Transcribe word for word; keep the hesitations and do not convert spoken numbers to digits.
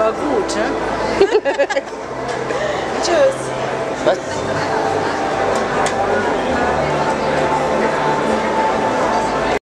aber gut, ne? Tschüss. Was?